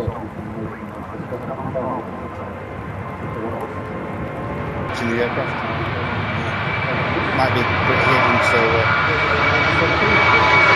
in the aircraft. Might be put here into